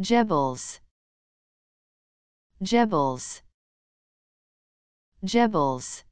Jebels, jebels, jebels.